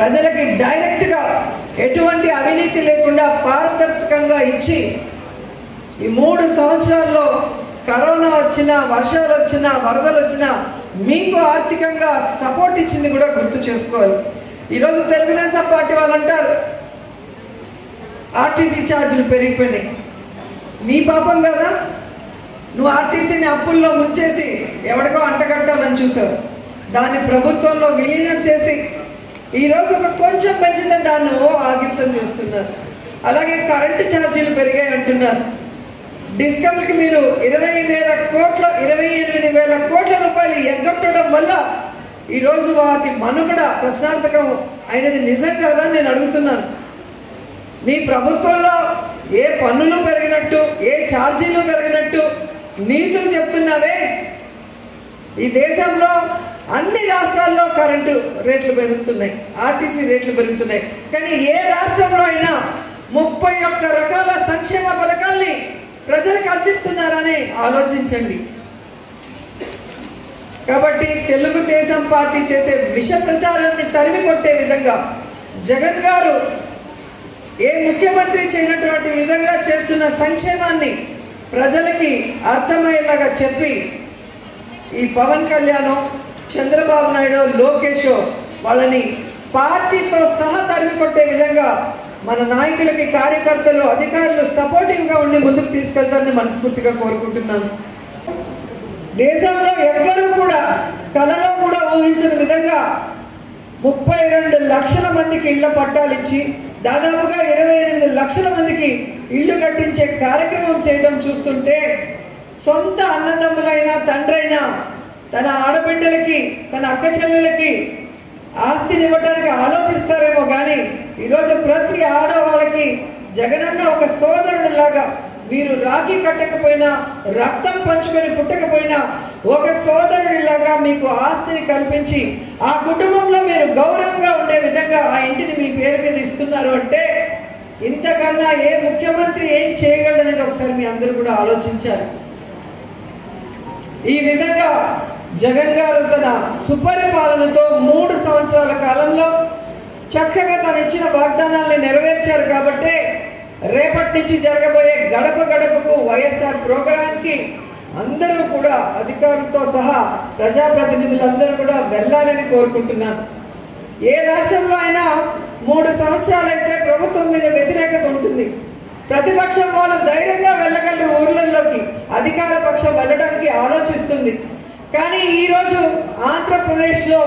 ప్రజలకు డైరెక్ట్ గా ఎటువంటి అవినీతి లేకుండా పారదర్శకంగా ఇచ్చి ఈ 3 సంవత్సరాల్లో కరోనా వచ్చినా వర్షాలు వచ్చినా వరదలు వచ్చినా మీకు ఆర్థికంగా సపోర్ట్ ఇచ్చింది కూడా గుర్తు చేసుకోవాలి। ఈ రోజు తెలుగుదేశం పార్టీ వాళ్ళంటారు ఆర్టీసీ ఛార్జీలు పెరిగిపోయాయి, నీ పాపం కదా నువ్వు ఆర్టీసీని అప్పుల్లో ముంచేసి ఎవడకో అంటగట్టాలని చూసావు, దాన్ని ప్రభుత్వంలో విలీనం చేసి ఈ రోజు కొంచెం పెంచితే దాన్ని ఆగితం చేస్తున్నారు। అలాగే కరెంటు ఛార్జీలు పెరిగాయి అంటున్నారు, డిస్కౌంట్కి మీరు 28,000 కోట్ల రూపాయలు ఎగ్గొట్టడం వల్ల ఈరోజు వాటి మనుగడ ప్రశ్నార్థకం అయినది నిజం కాదా నేను అడుగుతున్నాను। మీ ప్రభుత్వంలో ఏ పన్నులు పెరిగినట్టు ఏ ఛార్జీలు పెరిగినట్టు నీతులు చెప్తున్నావే, ఈ దేశంలో అన్ని రాష్ట్రాల్లో కరెంటు రేట్లు పెరుగుతున్నాయి, ఆర్టీసీ రేట్లు పెరుగుతున్నాయి, కానీ ఏ రాష్ట్రంలో అయినా 31 రకాల సంక్షేమ పథకాల్ని ప్రజలకు అందిస్తున్నారని ఆలోచించండి। కాబట్టి తెలుగుదేశం పార్టీ చేసే విష ప్రచారాన్ని తరిమి కొట్టే విధంగా జగన్ గారు ఏ ముఖ్యమంత్రి చేయనటువంటి విధంగా చేస్తున్న సంక్షేమాన్ని ప్రజలకి అర్థమయ్యేలాగా చెప్పి ఈ పవన్ కళ్యాణ్, చంద్రబాబు నాయుడు, లోకేష్ వాళ్ళని పార్టీతో సహా తరిమి కొట్టే విధంగా మన నాయకులకి కార్యకర్తలు అధికారులు సపోర్టివ్గా ఉండి ముందుకు తీసుకెళ్తారని మనస్ఫూర్తిగా కోరుకుంటున్నాను। దేశంలో ఎవ్వరూ కూడా కళలో కూడా ఊహించిన విధంగా 32 లక్షల మందికి ఇళ్ల పట్టాలు ఇచ్చి దాదాపుగా 28 లక్షల మందికి ఇళ్లు కట్టించే కార్యక్రమం చేయడం చూస్తుంటే సొంత అన్నదమ్ములైనా తండ్రైనా తన ఆడబిడ్డలకి తన అక్క చెల్లెలకి ఆస్తిని ఇవ్వడానికి ఆలోచిస్తారేమో, కానీ ఈరోజు ప్రతి ఆడవాళ్ళకి జగనన్న ఒక సోదరుడిలాగా, మీరు రాఖీ కట్టకపోయినా రక్తం పంచుకొని పుట్టకపోయినా ఒక సోదరుడిలాగా మీకు ఆస్తిని కల్పించి ఆ కుటుంబంలో మీరు గౌరవంగా ఉండే విధంగా ఆ ఇంటిని మీ పేరు మీద ఇస్తున్నారు అంటే ఇంతకన్నా ఏ ముఖ్యమంత్రి ఏం చేయగలడు అనేది ఒకసారి మీ అందరూ కూడా ఆలోచించారు। ఈ విధంగా జగన్ గారు తన సుపరిపాలనతో 3 సంవత్సరాల కాలంలో చక్కగా తను ఇచ్చిన వాగ్దానాల్ని నెరవేర్చారు కాబట్టి రేపటి నుంచి జరగబోయే గడప గడపకు వైఎస్ఆర్ ప్రోగ్రాంకి అందరూ కూడా అధికారులతో సహా ప్రజాప్రతినిధులందరూ కూడా వెళ్ళాలని కోరుకుంటున్నాను। ఏ రాష్ట్రంలో అయినా 3 సంవత్సరాలైతే ప్రభుత్వం మీద వ్యతిరేకత ఉంటుంది, ప్రతిపక్షం వాళ్ళు ధైర్యంగా వెళ్ళగలి ఊర్లలోకి, అధికార పక్షం వెళ్ళడానికి ఆలోచిస్తుంది, కానీ ఈరోజు ఆంధ్రప్రదేశ్లో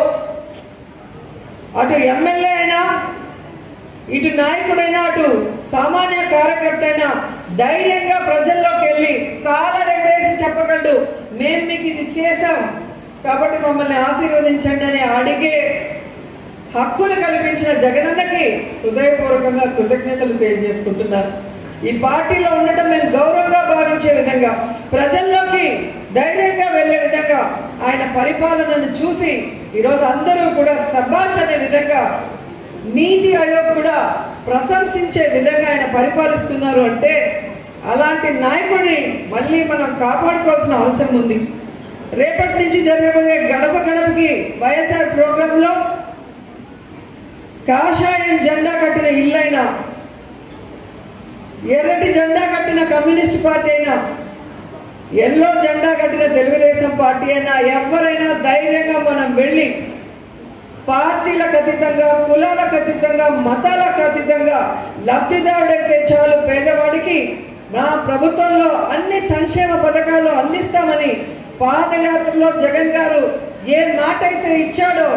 అటు ఎమ్మెల్యే అయినా ఇటు నాయకుడైనా అటు సామాన్య కార్యకర్త అయినా ధైర్యంగా ప్రజల్లోకి వెళ్ళి కాలరెగరేసి చెప్పగలడు, మేము మీకు ఇది చేశాం కాబట్టి మమ్మల్ని ఆశీర్వదించండి అని అడిగే హక్కును కల్పించిన జగనన్నకి హృదయపూర్వకంగా కృతజ్ఞతలు తెలియజేసుకుంటున్నారు। ఈ పార్టీలో ఉండటం మేము గౌరవంగా భావించే విధంగా ప్రజల్లోకి ధైర్యంగా వెళ్ళే విధంగా ఆయన పరిపాలనను చూసి ఈరోజు అందరూ కూడా సభాష్ అనే విధంగా నీతి ఆయోగ్ కూడా ప్రశంసించే విధంగా ఆయన పరిపాలిస్తున్నారు అంటే అలాంటి నాయకుడిని మళ్ళీ మనం కాపాడుకోవాల్సిన అవసరం ఉంది। రేపటి నుంచి జరగబోయే గడప గడపకి వైఎస్ఆర్ ప్రోగ్రాంలో కాషాయం జెండా కట్టిన ఇల్లైనా ఎర్రటి జెండా కట్టిన కమ్యూనిస్ట్ పార్టీ అయినా ఎల్లో జెండా కట్టిన తెలుగుదేశం పార్టీ అయినా ఎవరైనా ధైర్యంగా మనం వెళ్ళి పార్టీలకు అతీతంగా కులాలకు అతీతంగా మతాలకు అతీతంగా లబ్ధిదారుడైతే చాలు పేదవాడికి నా ప్రభుత్వంలో అన్ని సంక్షేమ పథకాలు అందిస్తామని పాదయాత్రలో జగన్ గారు ఏ మాట అయితే ఇచ్చాడో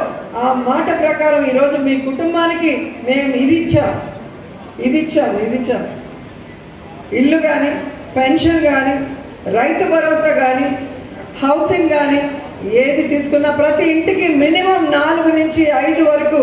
ఆ మాట ప్రకారం ఈరోజు మీ కుటుంబానికి మేము ఇది ఇచ్చాం, ఇల్లు కానీ పెన్షన్ కానీ రైతు భరోసా కానీ హౌసింగ్ కానీ ఏది తీసుకున్నా ప్రతి ఇంటికి మినిమం 4 నుంచి 5 వరకు